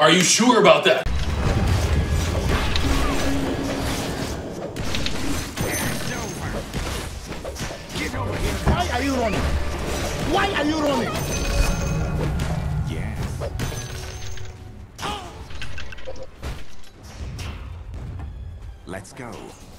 Are you sure about that? Get over here. Why are you running? Why are you running? Yeah. Let's go.